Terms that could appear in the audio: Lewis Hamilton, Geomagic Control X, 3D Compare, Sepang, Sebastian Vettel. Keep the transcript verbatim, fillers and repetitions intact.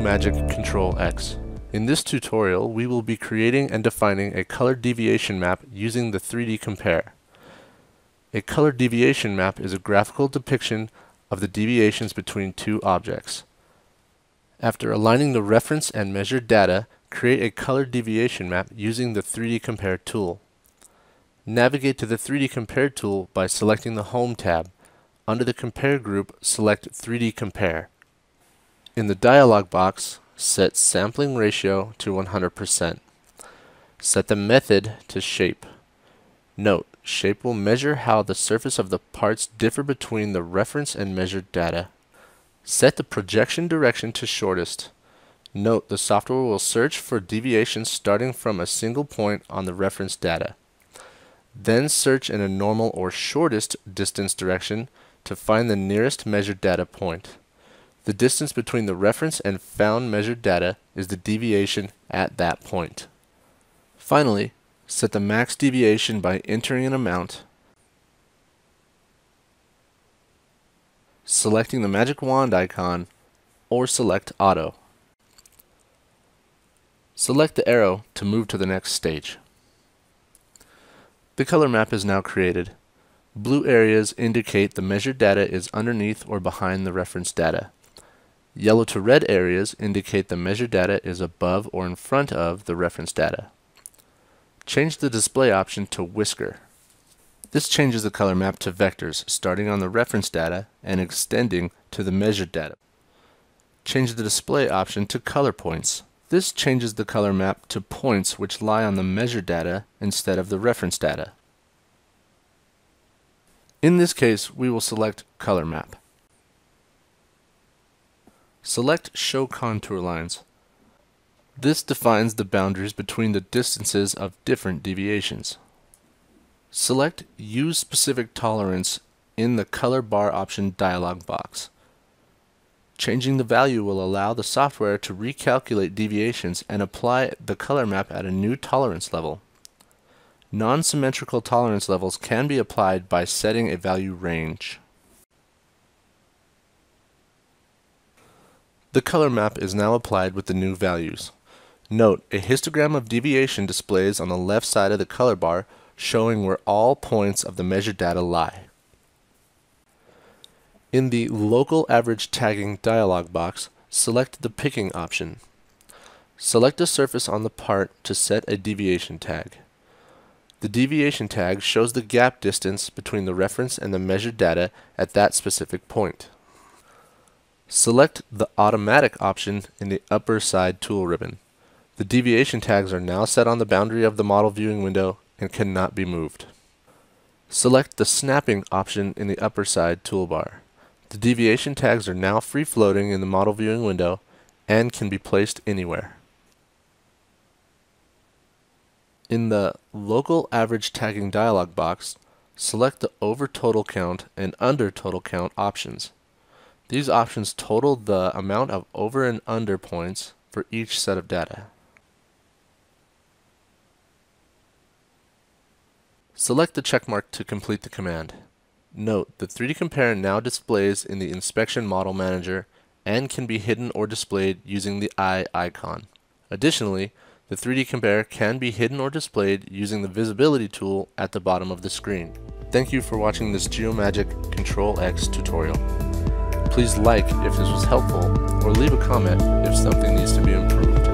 Geomagic Control X. In this tutorial, we will be creating and defining a color deviation map using the three D compare. A color deviation map is a graphical depiction of the deviations between two objects. After aligning the reference and measured data, create a color deviation map using the three D compare tool. Navigate to the three D compare tool by selecting the Home tab. Under the Compare group, select three D compare. In the dialog box, set sampling ratio to one hundred percent. Set the method to shape. Note, shape will measure how the surface of the parts differ between the reference and measured data. Set the projection direction to shortest. Note, the software will search for deviations starting from a single point on the reference data. Then search in a normal or shortest distance direction to find the nearest measured data point. The distance between the reference and found measured data is the deviation at that point. Finally, set the max deviation by entering an amount, selecting the magic wand icon, or select Auto. Select the arrow to move to the next stage. The color map is now created. Blue areas indicate the measured data is underneath or behind the reference data. Yellow to red areas indicate the measured data is above or in front of the reference data. Change the display option to Whisker. This changes the color map to vectors starting on the reference data and extending to the measured data. Change the display option to Color Points. This changes the color map to points which lie on the measured data instead of the reference data. In this case, we will select Color Map. Select Show Contour Lines. This defines the boundaries between the distances of different deviations. Select Use Specific Tolerance in the Color Bar option dialog box. Changing the value will allow the software to recalculate deviations and apply the color map at a new tolerance level. Non-symmetrical tolerance levels can be applied by setting a value range. The color map is now applied with the new values. Note, a histogram of deviation displays on the left side of the color bar, showing where all points of the measured data lie. In the Local Average Tagging dialog box, select the Picking option. Select a surface on the part to set a deviation tag. The deviation tag shows the gap distance between the reference and the measured data at that specific point. Select the Automatic option in the upper side tool ribbon. The deviation tags are now set on the boundary of the model viewing window and cannot be moved. Select the Snapping option in the upper side toolbar. The deviation tags are now free-floating in the model viewing window and can be placed anywhere. In the Local Average Tagging dialog box, select the Over Total Count and Under Total Count options. These options total the amount of over and under points for each set of data. Select the checkmark to complete the command. Note, the three D Compare now displays in the Inspection Model Manager and can be hidden or displayed using the eye icon. Additionally, the three D Compare can be hidden or displayed using the Visibility tool at the bottom of the screen. Thank you for watching this Geomagic Control X tutorial. Please like if this was helpful, or leave a comment if something needs to be improved.